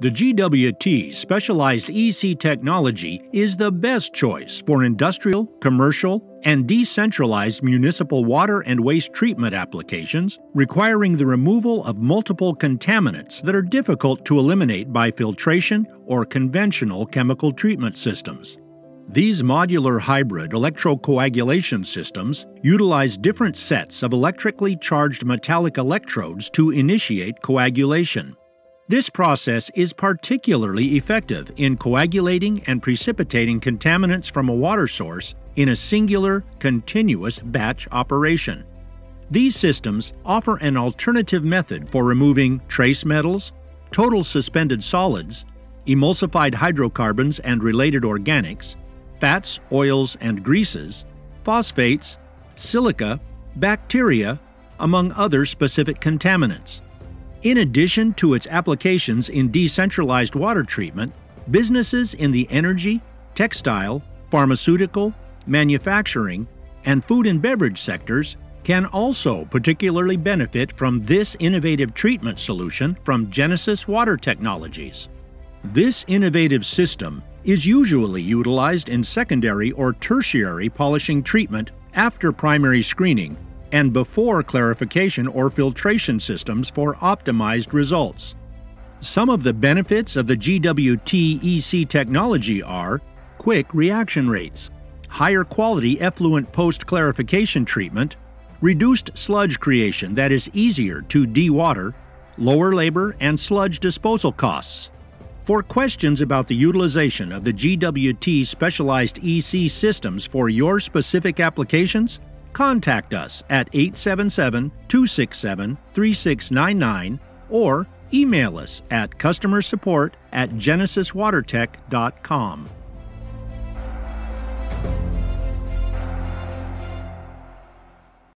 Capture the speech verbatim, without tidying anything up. The G W T specialized E C technology is the best choice for industrial, commercial, and decentralized municipal water and waste treatment applications requiring the removal of multiple contaminants that are difficult to eliminate by filtration or conventional chemical treatment systems. These modular hybrid electrocoagulation systems utilize different sets of electrically charged metallic electrodes to initiate coagulation. This process is particularly effective in coagulating and precipitating contaminants from a water source in a singular, continuous batch operation. These systems offer an alternative method for removing trace metals, total suspended solids, emulsified hydrocarbons and related organics, fats, oils and greases, phosphates, silica, bacteria, among other specific contaminants. In addition to its applications in decentralized water treatment, businesses in the energy, textile, pharmaceutical, manufacturing, and food and beverage sectors can also particularly benefit from this innovative treatment solution from Genesis Water Technologies. This innovative system is usually utilized in secondary or tertiary polishing treatment after primary screening and before clarification or filtration systems for optimized results. Some of the benefits of the G W T E C technology are quick reaction rates, higher quality effluent post-clarification treatment, reduced sludge creation that is easier to dewater, lower labor and sludge disposal costs. For questions about the utilization of the G W T specialized E C systems for your specific applications, contact us at eight seven seven, two six seven, three six nine nine or email us at customer support at genesis water tech dot com.